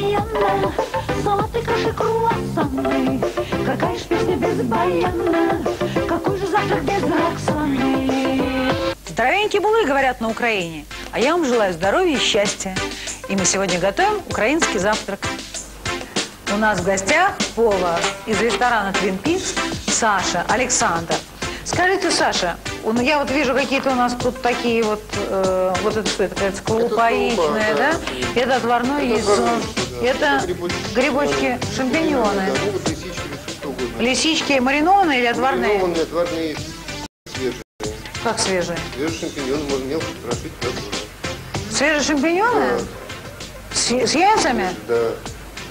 баяна, золотые каши круассаны. Какая ж песня без баяна, какой же завтрак без Роксаны. Здоровенькие булы, говорят на Украине. А я вам желаю здоровья и счастья. И мы сегодня готовим украинский завтрак. У нас в гостях Пола из ресторана Twin Peaks, Саша, Александр. Скажите, Саша, я вот вижу какие-то у нас тут такие вот, вот это что, это кажется, колупа яичная, да? Это отварное яйцо, это грибочки, шампиньоны. Лисички маринованные или отварные? Маринованные, отварные, свежие. Как свежие? Свежие шампиньоны можно мелко крошить. Свежие шампиньоны? С яйцами? Да.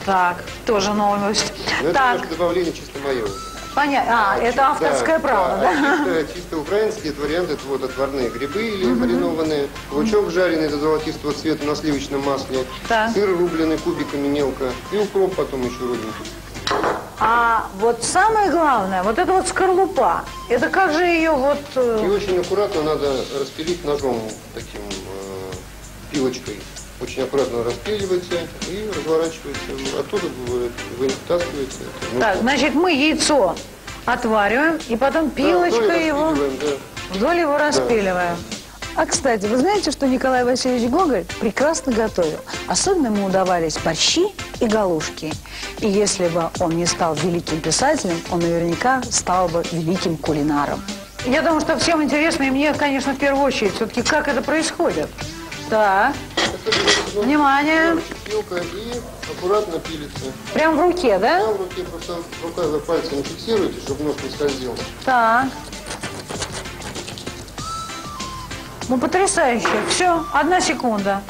Так, тоже новость. Но это немножко добавление чисто мое. Понятно. А, это авторское право, да? Чисто украинский вариант, это вот отварные грибы или маринованные, лучок жареный до золотистого цвета на сливочном масле, сыр рубленый кубиками мелко и укроп потом еще рубленый. А вот самое главное, вот это вот скорлупа, это как же ее вот... И очень аккуратно надо распилить ножом, таким пилочкой. Очень аккуратно распиливается и разворачивается, оттуда вытаскивается. Так, значит, мы яйцо отвариваем и потом пилочкой его вдоль его распиливаем. А, кстати, вы знаете, что Николай Васильевич Гоголь прекрасно готовил. Особенно ему удавались борщи и галушки. И если бы он не стал великим писателем, он наверняка стал бы великим кулинаром. Я думаю, что всем интересно, и мне, конечно, в первую очередь, все-таки как это происходит. Так. Внимание! Пилка и аккуратно пилится. Прям в руке, да? Прям в руке, просто рукой пальцем фиксируете, чтобы нож не скользил. Так. Ну, потрясающе. Все, 1 секунда.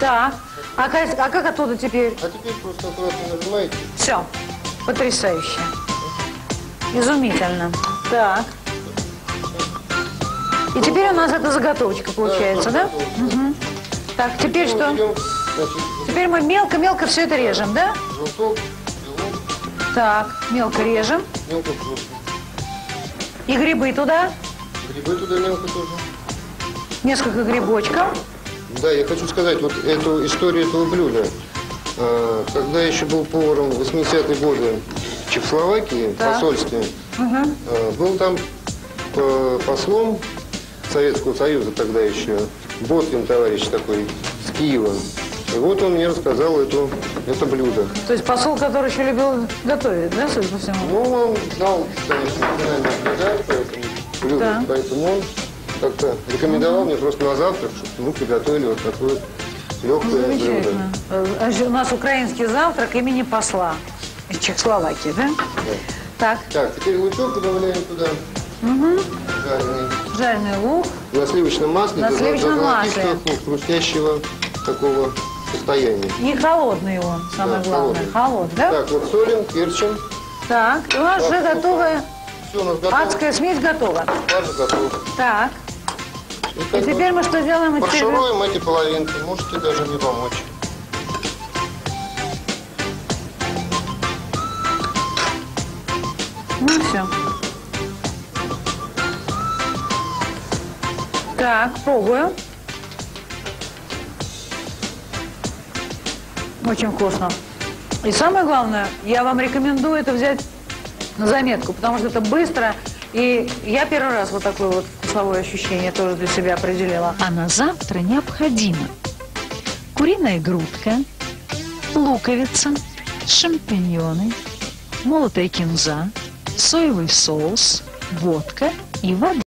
Так. А как оттуда теперь? А теперь просто аккуратно нажимаете. Все. Потрясающе. Изумительно. Так. И теперь у нас эта заготовочка получается, да? Угу. Так, теперь что? Теперь мы мелко-мелко все это режем, да? Желток, белок. Так, мелко режем. Мелко. И грибы туда? Грибы туда мелко тоже. Несколько грибочков. Да, я хочу сказать, вот эту историю этого блюда. Когда я еще был поваром в 80-е годы в Чехословакии, в посольстве, был там послом Советского Союза тогда еще. Боткин товарищ такой, с Киева. И вот он мне рассказал это блюдо. То есть посол, который еще любил готовить, да, судя по всему? Ну, он знал, конечно, поэтому блюдо, поэтому он как-то рекомендовал мне просто на завтрак, чтобы мы приготовили вот такое легкое блюдо. У нас украинский завтрак имени посла из Чехословакии, да? Да. Так, теперь лучок добавляем туда. Жареный. Жареный лук. На сливочном масле. На сливочном масле. Хрустящего такого состояния. Не холодный он, самое главное. Холодный, да? Так, вот солим, перчим. Так, и у нас уже готовая адская смесь готова. Даже готова. Так. И теперь мы что делаем? Фаршируем эти половинки. Можете даже мне помочь. Ну все. Так, пробую. Очень вкусно. И самое главное, я вам рекомендую это взять на заметку, потому что это быстро. И я первый раз вот такое вот вкусовое ощущение тоже для себя определила. А на завтра необходимо куриная грудка, луковица, шампиньоны, молотая кинза, соевый соус, водка и вода.